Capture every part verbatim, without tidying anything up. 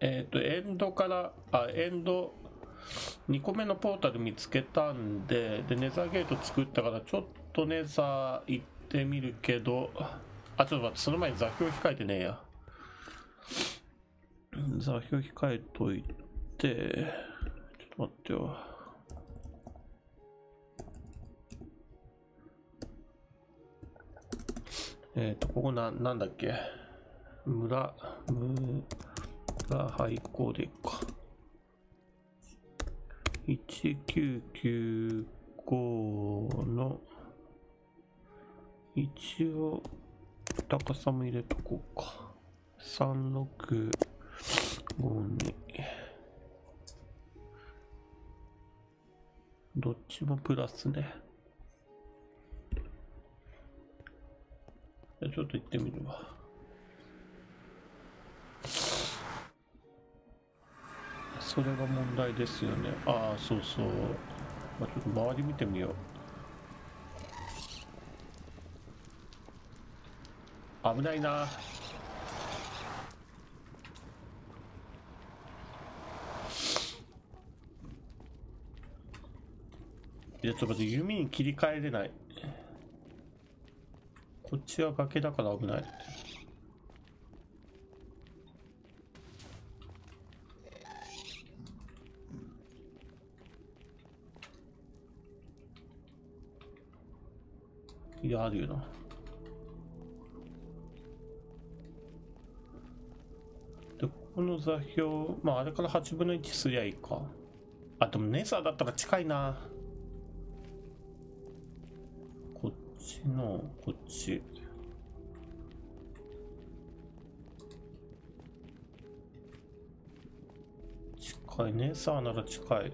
えっとエンドからあエンドにこめのポータル見つけたんで、でネザーゲート作ったからちょっとネザー行ってみるけど、あちょっと待って、その前に座標控えてねえや。座標控えといて、ちょっと待ってよ。えっとここな、なんだっけ、村村廃校でいっか。いちきゅうきゅうごの一応高さも入れとこうか。さんろくごにどっちもプラスね。じゃあちょっと行ってみるわ。それが問題ですよね。ああ、そうそう。まあ、ちょっと周り見てみよう。危ないな。いや、ちょっと待って、弓に切り替えれない。こっちは崖だから危ない。いや、あるよな。で、ここの座標、まああれからはちぶんのいちすりゃいいか。あ、でもネザーだったら近いな。こっちのこっち近い、ネザーなら近い。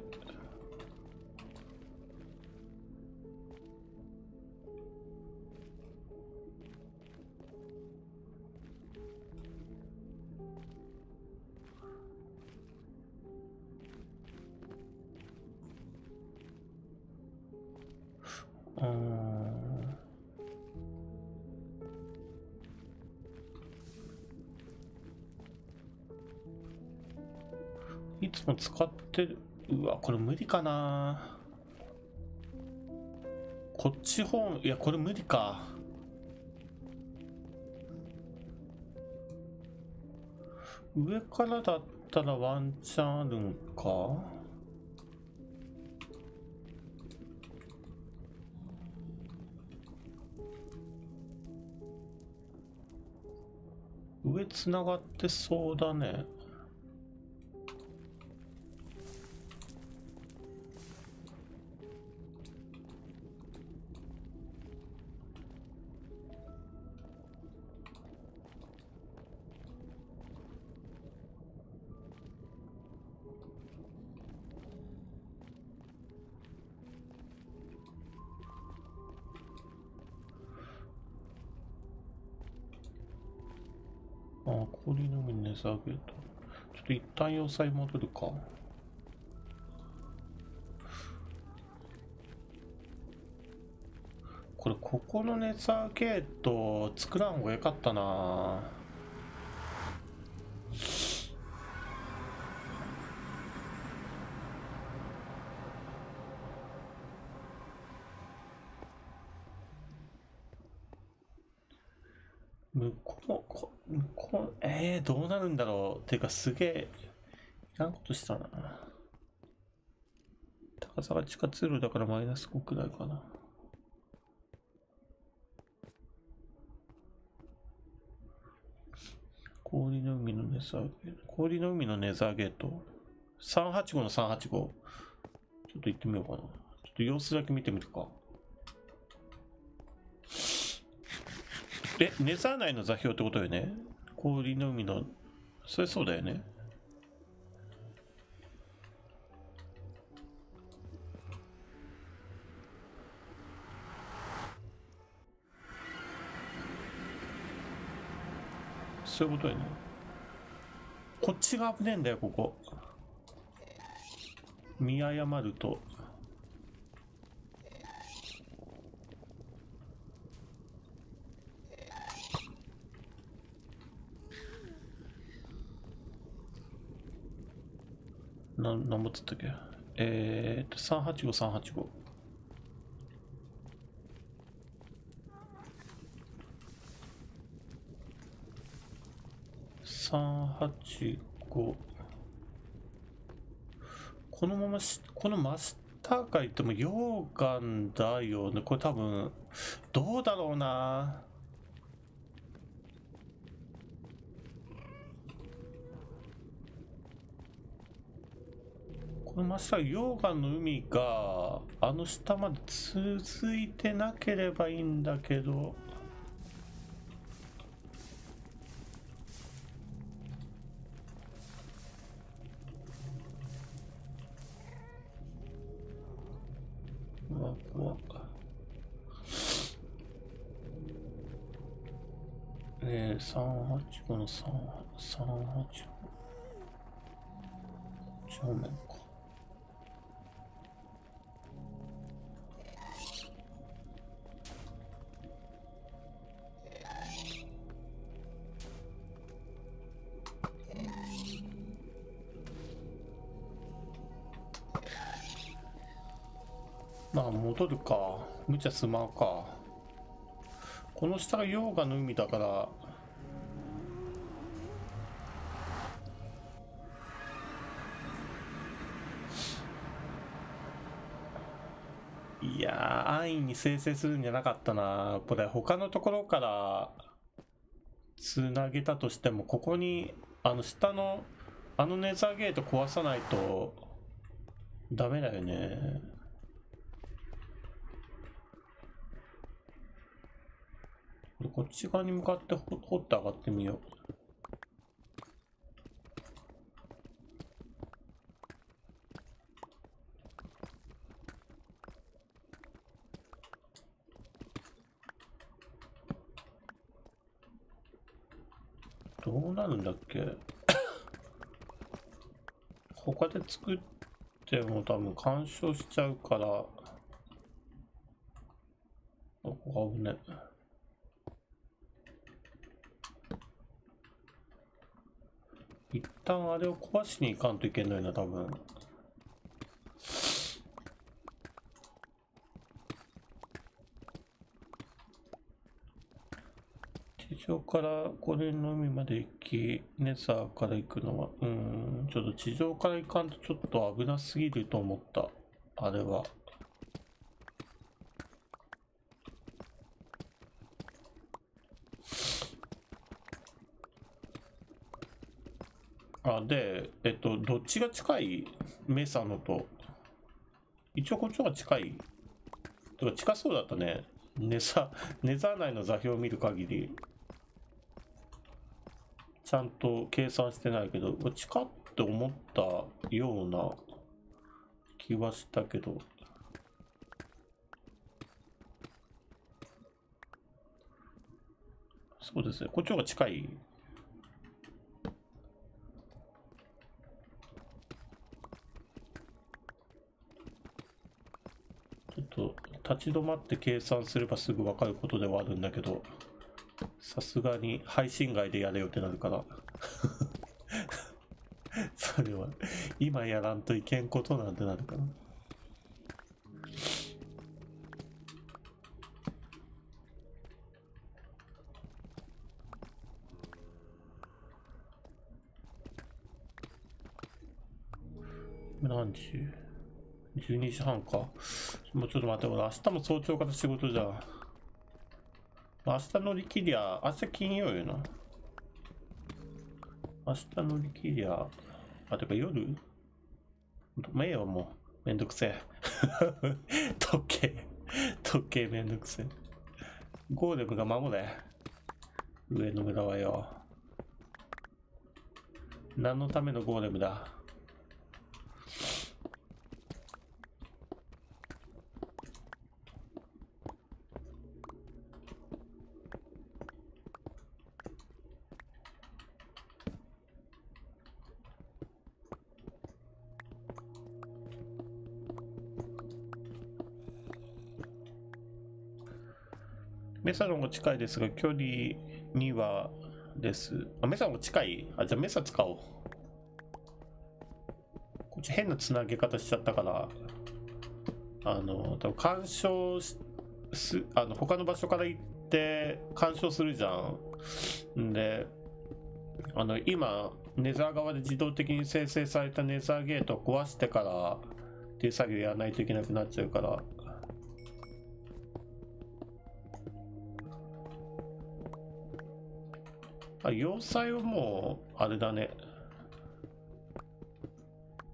いつも使ってる。うわ、これ無理かな。こっち方面、いや、これ無理か。上からだったらワンチャンあるんか。上つながってそうだね。氷の上にネザーゲート。ちょっと一旦要塞戻るか。これ、ここのネザーゲート作らん方がよかったな。向こう、こ向こう、えー、どうなるんだろう。ていうか、すげえ、いらんことしたな。高さが地下通路だからマイナスごくらいかな。氷の海のネザーゲート。氷の海のネザーゲート。さんはちごのさんはちご。ちょっと行ってみようかな。ちょっと様子だけ見てみるか。え、ネザー内の座標ってことよね。氷の海の、それそうだよね。そういうことよね。こっちが危ねえんだよ、ここ。見誤ると。な、なんぼつったっけ。えっと、さんはちご、さんはちご。さんはちご。このままし、この真下がいっても溶岩だよね。これ多分、どうだろうな。この真下、溶岩の海があの下まで続いてなければいいんだけど、うわ怖っ。えー、さんはちごのさんはちご正面か。まあ戻るか、無茶すまうか。この下が溶岩の海だから、いや安易に生成するんじゃなかったなこれ。他のところからつなげたとしても、ここにあの下のあのネザーゲート壊さないとダメだよね。こっち側に向かって掘って上がってみよう。どうなるんだっけ他で作っても多分干渉しちゃうから、ここが危ねえ。一旦あれを壊しに行かんといけんのよな、多分。地上からこれの海まで行き、ネザーから行くのは、うん、ちょっと地上から行かんとちょっと危なすぎると思った、あれは。あ、で、えっと、どっちが近い？メサノと。一応こっちの方が近い。とか近そうだったね。ネザ、ネザー内の座標を見る限り。ちゃんと計算してないけど、近って思ったような気はしたけど。そうですね。こっちの方が近い。立ち止まって計算すればすぐ分かることではあるんだけど、さすがに配信外でやれよってなるからそれは今やらんといけんことなんてなるから。何時？じゅうにじはんか。もうちょっと待って、俺明日も早朝から仕事じゃん。明日乗り切りゃ、明日金曜よな。明日乗り切りゃ、あ、てか夜めえよ、もうめんどくせえ時計時計めんどくせえ。ゴーレムが守れ上の村はよ。何のためのゴーレムだ。メサロンが近いですが、距離にはです。あ、メサロンが近い。あ、じゃあメサ使おう。っち変なつなげ方しちゃったから、あの多分干渉しすあの他の場所から行って干渉するじゃん。んであの今ネザー側で自動的に生成されたネザーゲートを壊してからっていう作業やらないといけなくなっちゃうから。あ、要塞はもうあれだね、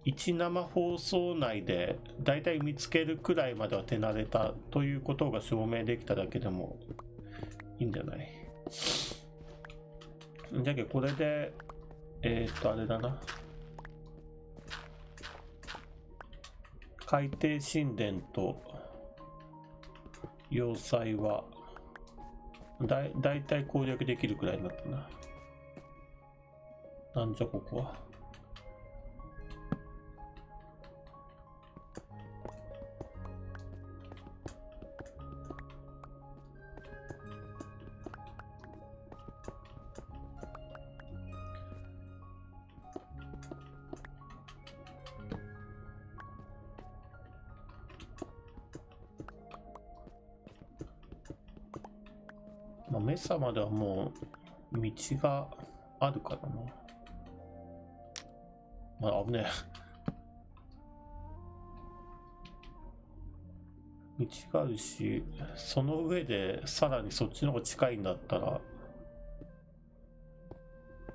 いち生放送内でだいたい見つけるくらいまでは手慣れたということが証明できただけでもいいんじゃない？じゃけこれでえー、っとあれだな、海底神殿と要塞はだい、だいたい攻略できるくらいになったな。なんじゃここは。メサまではもう道があるからな。まあ危ねえ。道があるし、その上でさらにそっちの方が近いんだったら、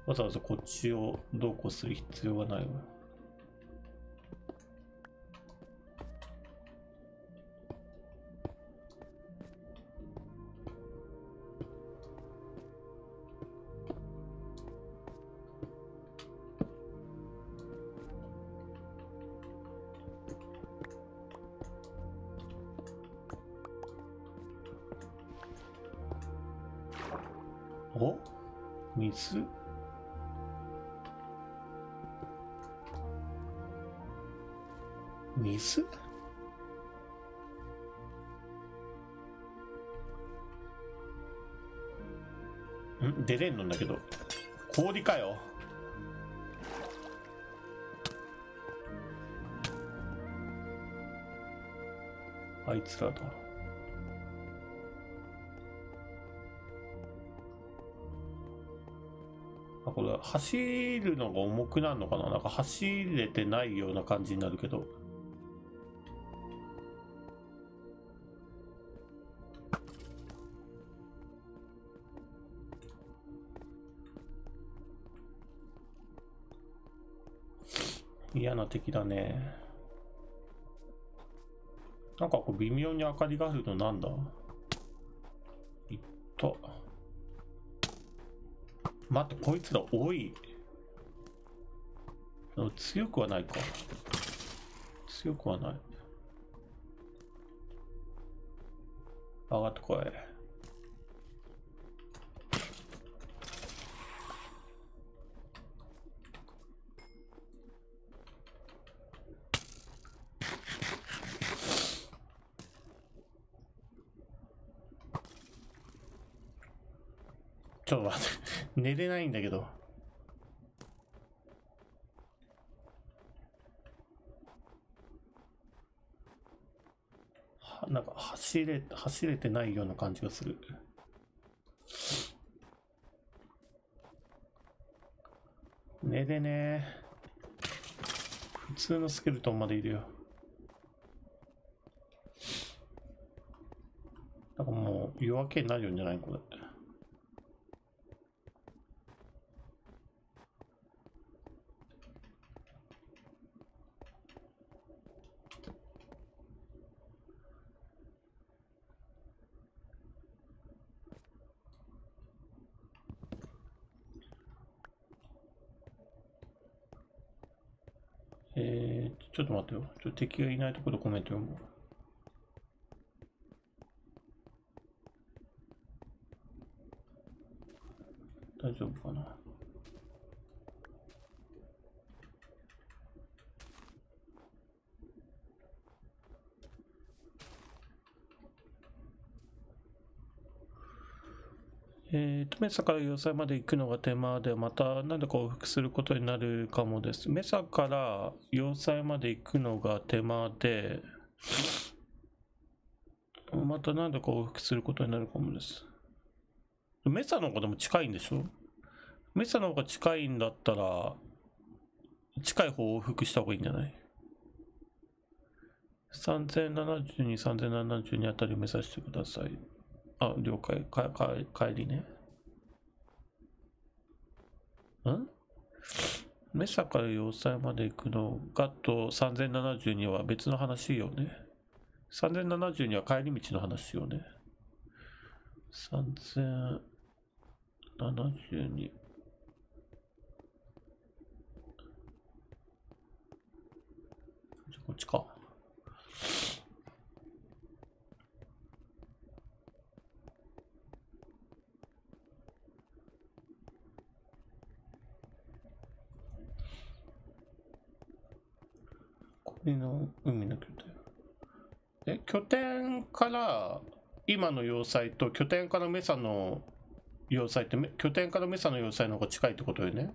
わざわざこっちをどうこうする必要がないわ。お、水？水？ん？出れんのんだけど。氷かよ。あいつらだ。これ走るのが重くなるのかな、なんか走れてないような感じになるけど。嫌な敵だね。なんかこう微妙に明かりがあるのなんだ。いっと待って、こいつら多い。強くはないか。強くはない。上がってこい。ちょっと待って。寝れないんだけど。はなんか走れ走れてないような感じがする。寝れねえ。普通のスケルトンまでいるよ。なんかもう夜明けになるんじゃないこれ。えー、ちょっと待ってよ。ちょっと敵がいないところでコメント読む。大丈夫かな。えーと、メサから要塞まで行くのが手間で、また何で降伏することになるかもです。メサから要塞まで行くのが手間で、また何で降伏することになるかもです。メサの方がでも近いんでしょ？メサの方が近いんだったら、近い方を往復した方がいいんじゃない？ さんぜんななじゅうに、さんぜんななじゅうにあたりを目指してください。あ、了解。かか帰りね。んメサから要塞まで行くのがとさんぜんななじゅうには別の話よね。さんぜんななじゅうには帰り道の話よね。さんぜんななじゅうに。こっちか。これの海の拠点。え、拠点から今の要塞と拠点からメサの要塞ってめ拠点からメサの要塞の方が近いってことよね。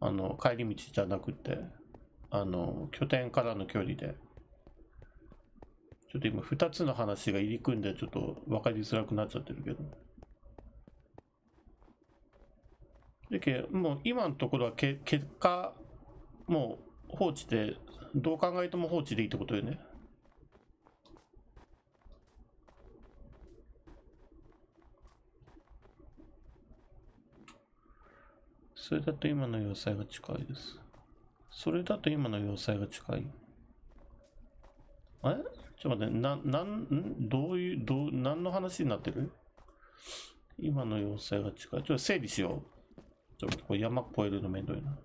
あの帰り道じゃなくて。あの拠点からの距離でちょっと今ふたつの話が入り組んでちょっと分かりづらくなっちゃってるけどでけもう今のところはけ結果もう放置でどう考えても放置でいいってことよね。それだと今の要塞が近いです。それだと今の要塞が近い。え？ちょっと待って、な、なん、どういう、どう、何の話になってる？今の要塞が近い。ちょっと整理しよう。ちょっとこれ山越えるのめんどいな。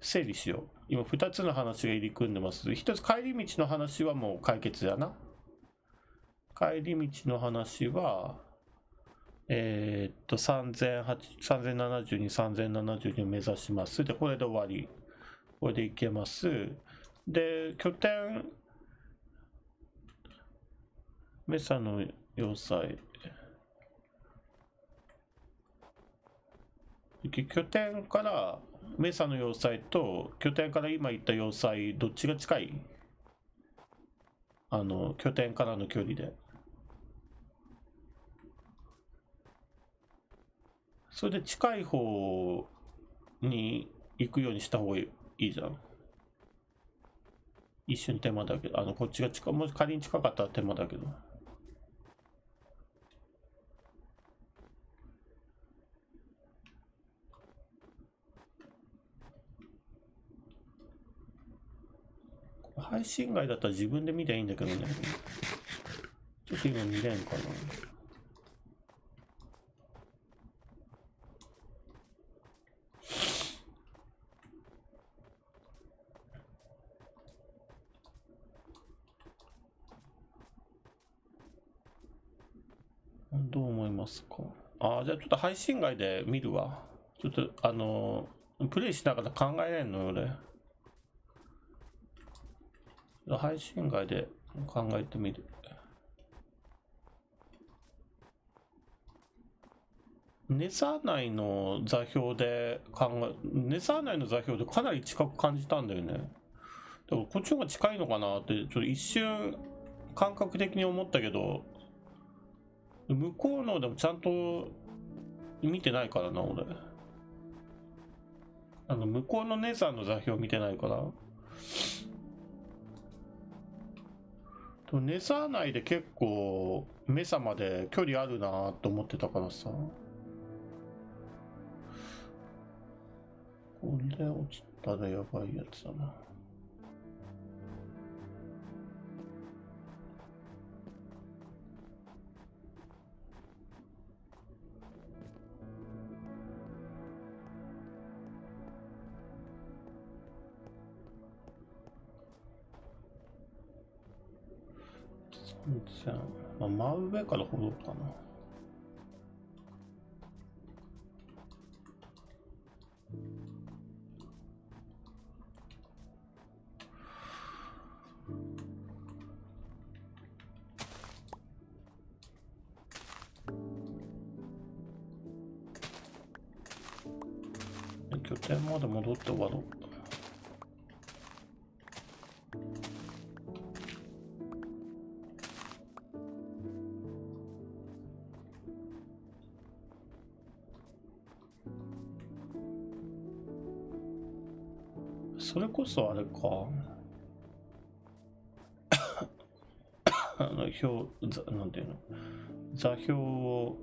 整理しよう。今ふたつの話が入り組んでます。ひとつ、帰り道の話はもう解決やな。帰り道の話は、えー、っと、さんぜんななじゅうに、さんぜんななじゅうにを目指します。で、これで終わり。これで行けます。で、拠点、メサの要塞。拠点からメサの要塞と、拠点から今行った要塞、どっちが近い？あの、拠点からの距離で。それで近い方に行くようにした方がいい。いいじゃん。一瞬手間だけど、あの、こっちが近、もし仮に近かったら手間だけど。配信外だったら自分で見りゃいいんだけどね。ちょっと今見れんかな。どう思いますか？ああ、じゃあちょっと配信外で見るわ。ちょっとあのー、プレイしながら考えないの俺。配信外で考えてみる。ネザー内の座標で考え、ネザー内の座標でかなり近く感じたんだよね。だからこっちの方が近いのかなって、ちょっと一瞬感覚的に思ったけど、向こうのでもちゃんと見てないからな俺。あの向こうのネザーの座標見てないから。でもネザー内で結構メサまで距離あるなと思ってたからさ、これ落ちたらやばいやつだな。じゃあ、まあ、真上から掘ろうかな。拠点まで戻って終わろう。それこそあれかあの表座なんていうの座標を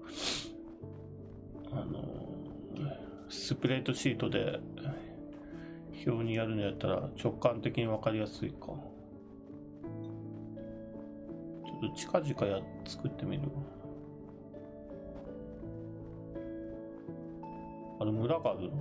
あのスプレートシートで表にやるのやったら直感的に分かりやすいか。ちょっと近々や作ってみる。あれ村があるの？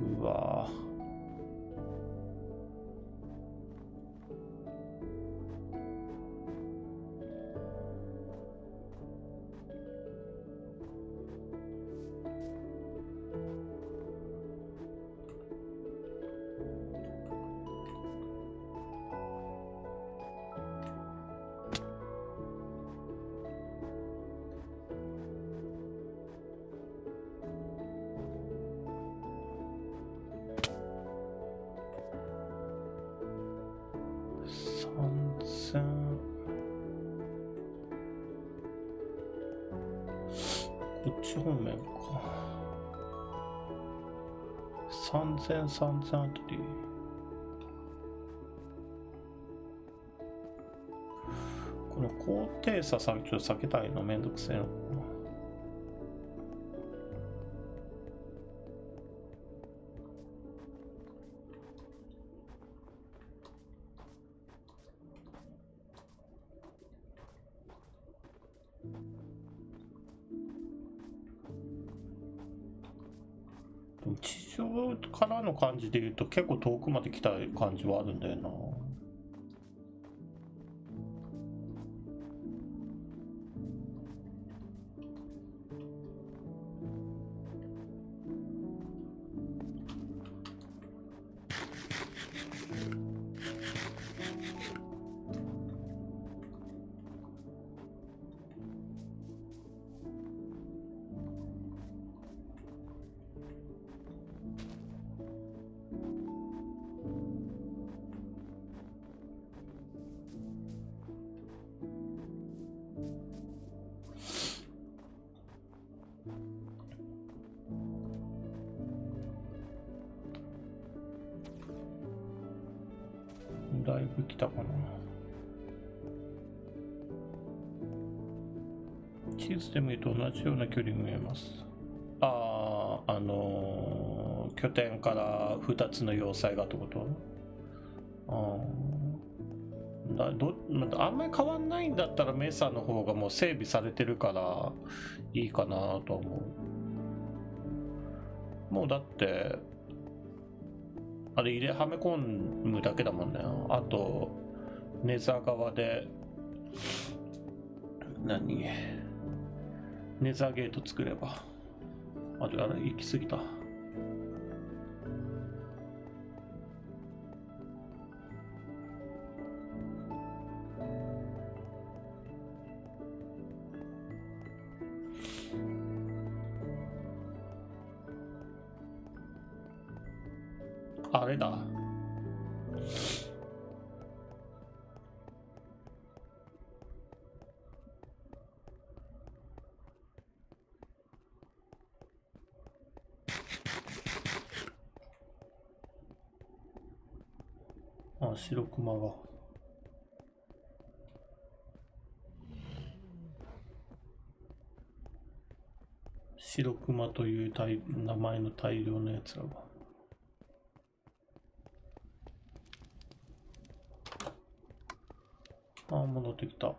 うわさんぜんさんぜんあたりこの高低差さんちょっと避けたいのめんどくせえの。地上からの感じでいうと結構遠くまで来た感じはあるんだよな。だいぶ来たかな。地図で見ると同じような距離に見えます。ああ、あのー、拠点からふたつの要塞がってこと？あだどあんまり変わんないんだったらメサの方がもう整備されてるからいいかなと思う。もうだってあれ入れはめ込むだけだもんね。あとネザー側で何ネザーゲート作れば。あれあれ行き過ぎた。あれだ。あ、白熊が。白熊という名前の大量のやつらが。あ、戻ってきた。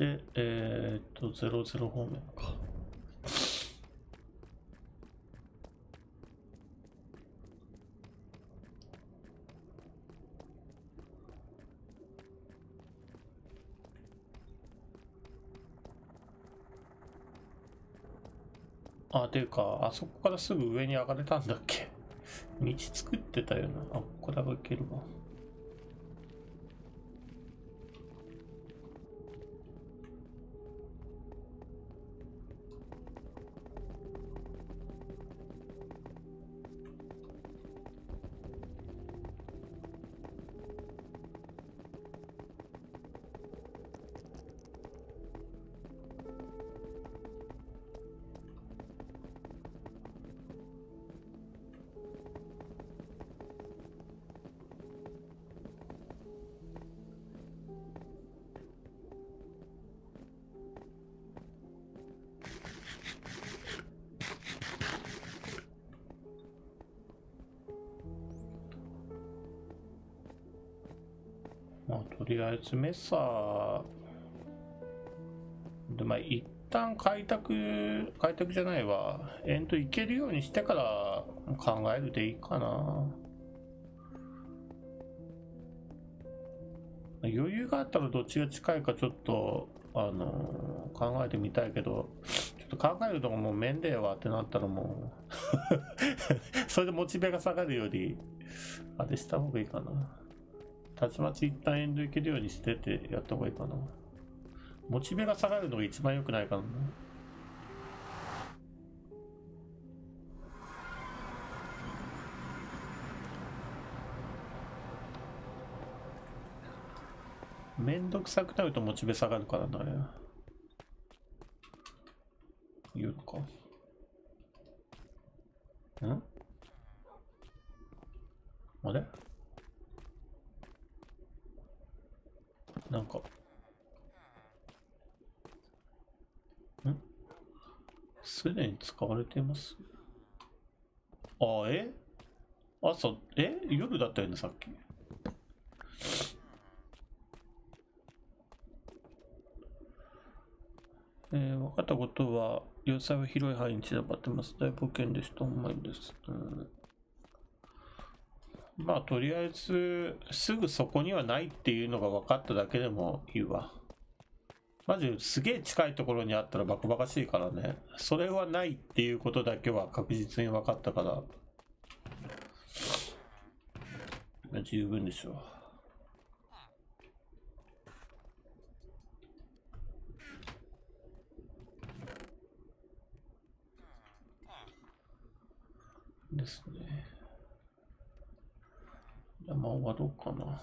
で、えー、っと、ゼロゼロ方面か。あ、ていうか、あそこからすぐ上に上がれたんだっけ。道作ってたよな。あ、ここから行けるわ。とりあえずメサで、まあ一旦開拓開拓じゃないわ、エント行けるようにしてから考えるでいいかな。余裕があったらどっちが近いかちょっとあの考えてみたいけど、ちょっと考えるのがもうめんでえわってなったらもうそれでモチベが下がるよりあれした方がいいかな。たちまち一旦エンド行けるようにしてってやった方がいいかな。モチベが下がるのが一番良くないかな。めんどくさくなるとモチベ下がるからな。言うのか。ん？あれ？なんかんすでに使われています。あ、え朝、え夜だったよねさっき。えー、分かったことは要塞は広い範囲に散らばってます。大冒険でした。ほんまにです、うん。まあとりあえずすぐそこにはないっていうのが分かっただけでもいいわ。マジすげえ近いところにあったらバカバカしいからね。それはないっていうことだけは確実に分かったから十分でしょう。ですね。まあ終わろうかな。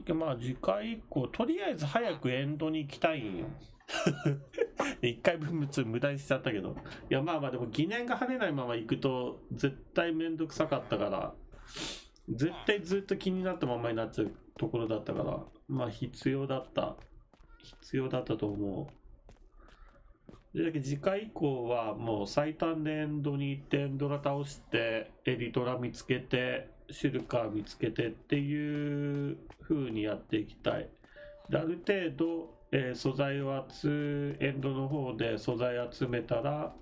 てかまあ次回以降とりあえず早くエンドに行きたいんよ一回分ちょっと無駄にしちゃったけど、いやまあまあでも疑念が晴れないまま行くと絶対めんどくさかったから、絶対ずっと気になったままになっちゃうところだったから、まあ必要だった必要だったと思う。でだけ次回以降はもう最短でエンドに行って、エンドラ倒してエリトラ見つけてシルカー見つけてっていう風にやっていきたい。である程度、えー、素材を集めエンドの方で素材集めたら、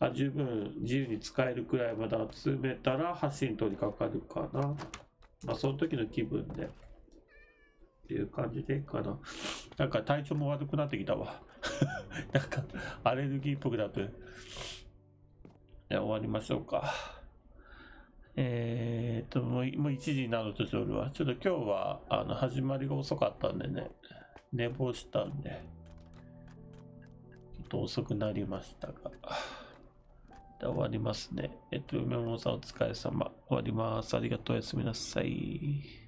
あ十分自由に使えるくらいまで集めたら発信取りかかるかな。まあその時の気分でっていう感じでいいかな。なんか体調も悪くなってきたわなんかアレルギーっぽくなって。で終わりましょうか。えーっともういちじになると夜はちょっと今日はあの始まりが遅かったんでね、寝坊したんでちょっと遅くなりましたが、で終わりますね。えっと梅本さんお疲れ様、終わります。ありがとう、おやすみなさい。